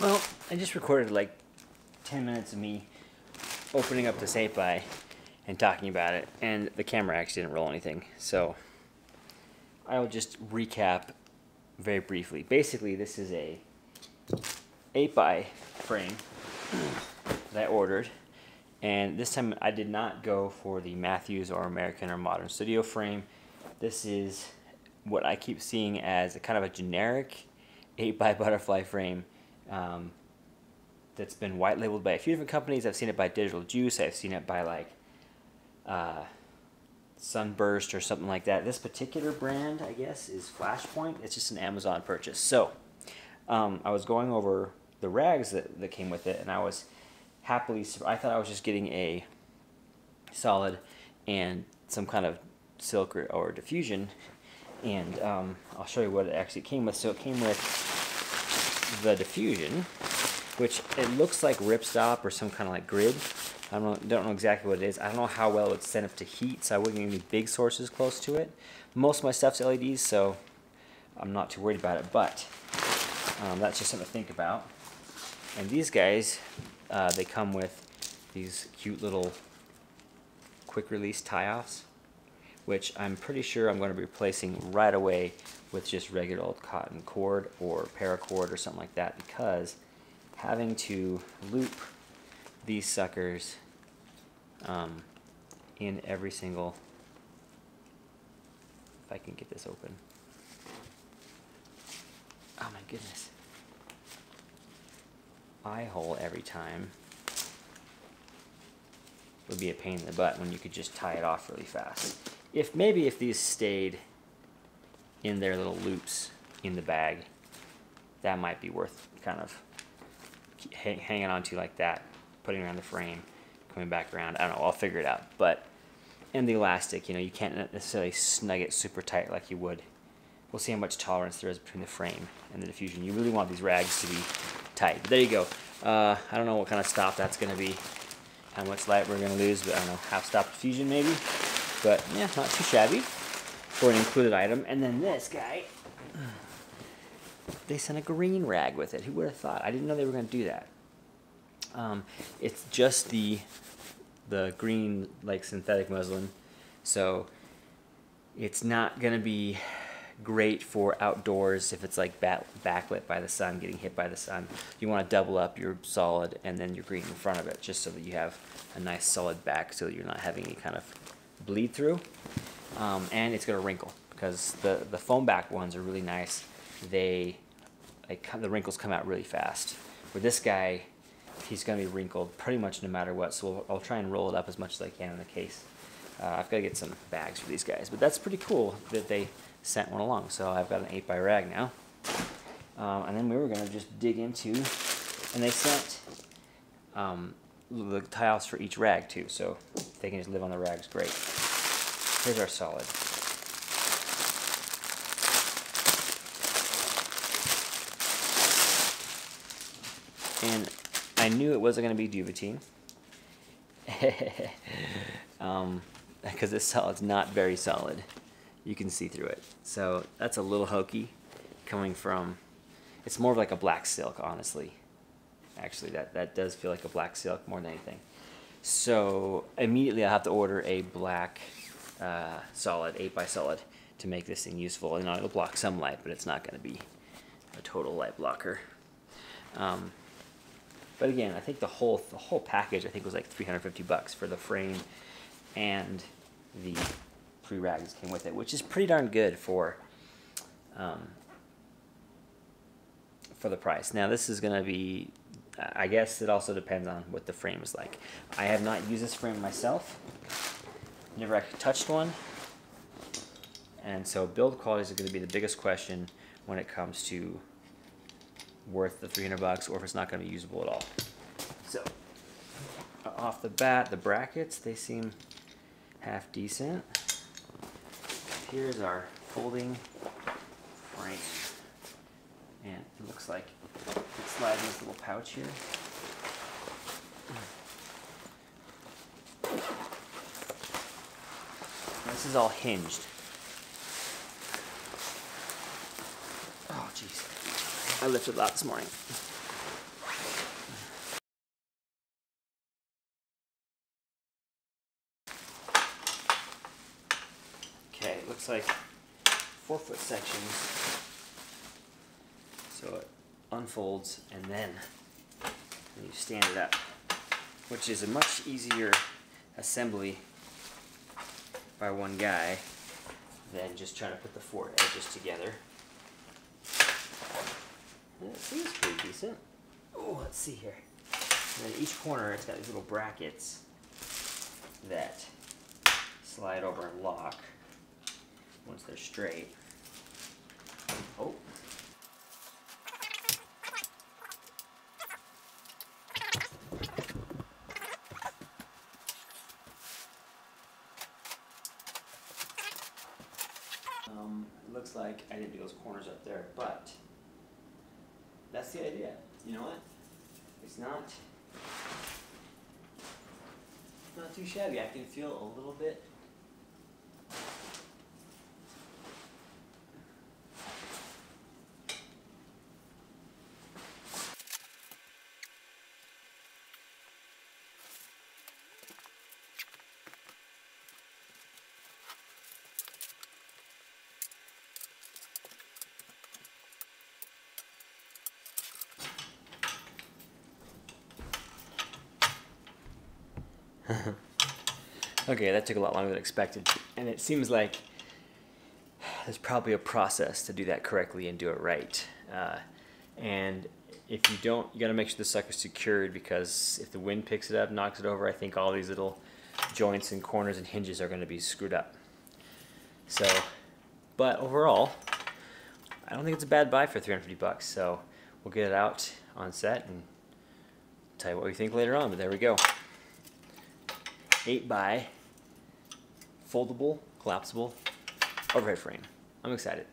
Well, I just recorded like 10 minutes of me opening up this 8x and talking about it, and the camera actually didn't roll anything, so I will just recap very briefly. Basically, this is a 8x frame that I ordered, and this time I did not go for the Matthews or American or Modern Studio frame. This is what I keep seeing as a kind of a generic 8x butterfly frame that's been white labeled by a few different companies. I've seen it by Digital Juice. I've seen it by like Sunburst or something like that. This particular brand, I guess, is Flashpoint. It's just an Amazon purchase. So I was going over the rags that came with it, and I was happily surprised. I thought I was just getting a solid and some kind of silk or diffusion, and I'll show you what it actually came with. So it came with the diffusion, which it looks like ripstop or some kind of like grid. I don't know exactly what it is. I don't know how well it's sensitive to heat, so I wouldn't get any big sources close to it. Most of my stuff's LEDs, so I'm not too worried about it, but that's just something to think about. And these guys, they come with these cute little quick release tie-offs, which I'm pretty sure I'm going to be replacing right away with just regular old cotton cord or paracord or something like that, because having to loop these suckers in every single, if I can get this open, oh my goodness, eye hole every time would be a pain in the butt when you could just tie it off really fast. If these stayed in their little loops in the bag, that might be worth kind of hanging on to like that, putting around the frame, coming back around. I don't know, I'll figure it out. But, and the elastic, you know, you can't necessarily snug it super tight like you would. We'll see how much tolerance there is between the frame and the diffusion. You really want these rags to be tight. But there you go. I don't know what kind of stop that's going to be, how much light we're going to lose, but I don't know, half stop diffusion maybe. But yeah, not too shabby for an included item. And then this guy, they sent a green rag with it. Who would have thought? I didn't know they were going to do that. It's just the green, like, synthetic muslin, so it's not going to be great for outdoors if it's like backlit by the sun, getting hit by the sun. You want to double up your solid and then your green in front of it, just so that you have a nice solid back, so that you're not having any kind of bleed through. And it's going to wrinkle, because the foam back ones are really nice. The wrinkles come out really fast. With this guy, he's going to be wrinkled pretty much no matter what, so I'll try and roll it up as much as I can in the case. I've got to get some bags for these guys, but that's pretty cool that they sent one along. So I've got an 8x rag now. And then we were going to just dig into, and they sent the tie-offs for each rag too, so they can just live on the rags, great. Here's our solid. And I knew it wasn't going to be Duvetyne, because this solid's not very solid. You can see through it. So that's a little hokey coming from, it's more of like a black silk, honestly. Actually, that does feel like a black silk more than anything. So immediately I'll have to order a black solid, 8x solid, to make this thing useful. And it'll block some light, but it's not going to be a total light blocker. But again, I think the whole package, I think, was like $350 for the frame, and the three rags came with it, which is pretty darn good for the price. Now this is gonna be, I guess it also depends on what the frame is like. I have not used this frame myself, never actually touched one, and so build quality is gonna be the biggest question when it comes to worth the $300, or if it's not going to be usable at all. So off the bat, the brackets, they seem half decent. Here's our folding frame, and it looks like it slides in this little pouch here. And this is all hinged. Oh jeez. I lifted a lot this morning. like 4-foot sections. So it unfolds and then you stand it up, which is a much easier assembly by one guy than just trying to put the four edges together. And it seems pretty decent. Oh, let's see here. And then each corner, it's got these little brackets that slide over and lock once they're straight. Oh. It looks like I didn't do those corners up there, but that's the idea. You know what? It's not too shabby. I can feel a little bit. Okay, that took a lot longer than expected, and it seems like there's probably a process to do that correctly and do it right. And if you don't, you got to make sure the sucker's secured, because if the wind picks it up, knocks it over, I think all these little joints and corners and hinges are going to be screwed up. So, but overall, I don't think it's a bad buy for 350 bucks. So we'll get it out on set and tell you what we think later on. But there we go. 8x foldable, collapsible overhead frame. I'm excited.